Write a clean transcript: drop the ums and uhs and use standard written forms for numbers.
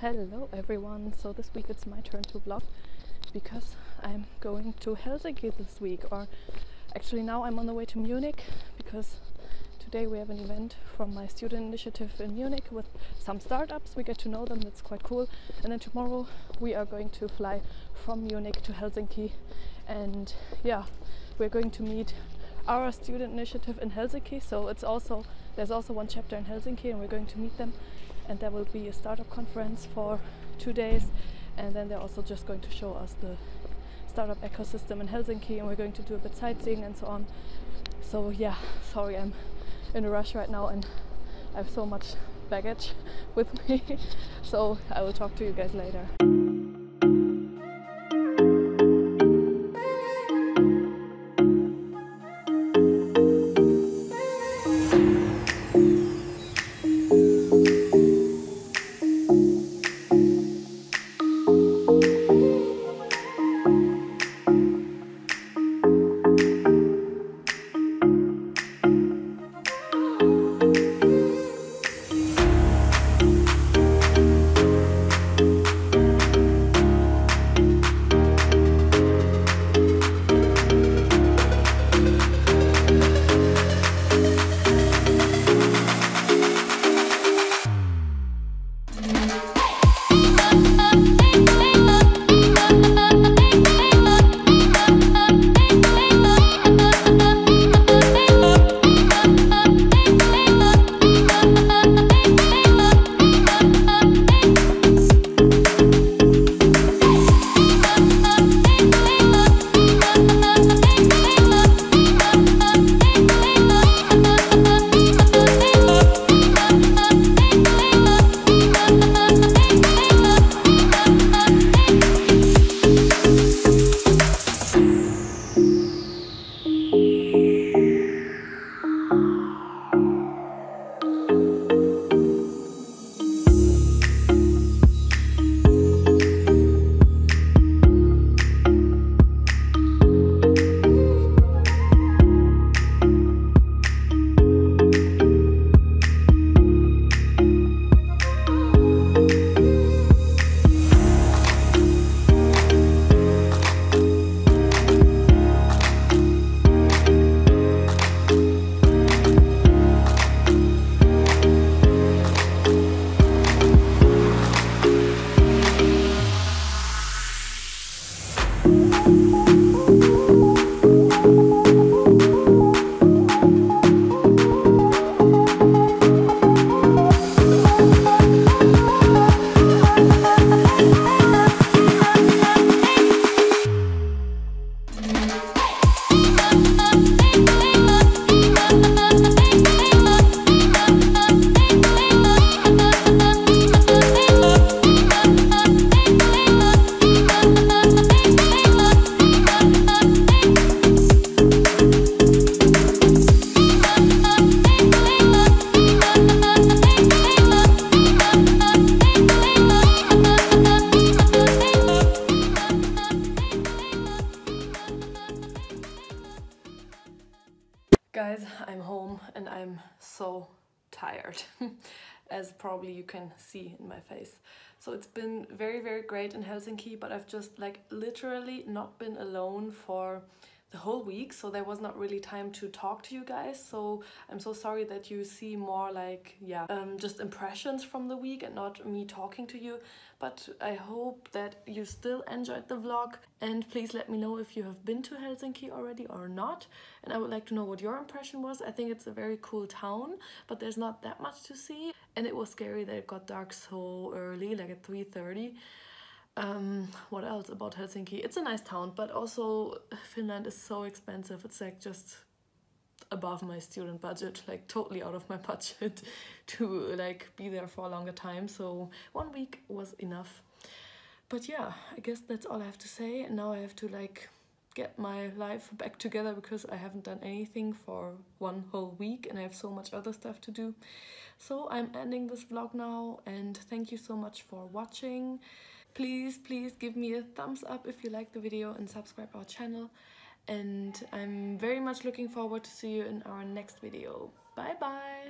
Hello everyone, so this week it's my turn to vlog because I'm going to Helsinki this week, or actually now I'm on the way to Munich because today we have an event from my student initiative in Munich with some startups. We get to know them, that's quite cool. And then tomorrow we are going to fly from Munich to Helsinki, and yeah, we're going to meet our student initiative in Helsinki. So it's also, there's also one chapter in Helsinki and we're going to meet them. And there will be a startup conference for 2 days, and then they're also just going to show us the startup ecosystem in Helsinki, and we're going to do a bit sightseeing and so on. So yeah, sorry, I'm in a rush right now and I have so much baggage with me, so I will talk to you guys later. Guys, I'm home and I'm so tired, as probably you can see in my face. So it's been very great in Helsinki, but I've just like literally not been alone for the whole week, so there was not really time to talk to you guys. So I'm so sorry that you see more like, yeah, just impressions from the week and not me talking to you, but I hope that you still enjoyed the vlog. And please let me know if you have been to Helsinki already or not, and I would like to know what your impression was. I think it's a very cool town, but there's not that much to see, and it was scary that it got dark so early, like at 3:30. What else about Helsinki? It's a nice town, but also Finland is so expensive. It's like just above my student budget, like totally out of my budget to like be there for a longer time. So 1 week was enough. But yeah, I guess that's all I have to say. And now I have to like get my life back together because I haven't done anything for one whole week and I have so much other stuff to do. So I'm ending this vlog now, and thank you so much for watching. Please give me a thumbs up if you like the video and subscribe our channel, and I'm very much looking forward to see you in our next video. Bye bye!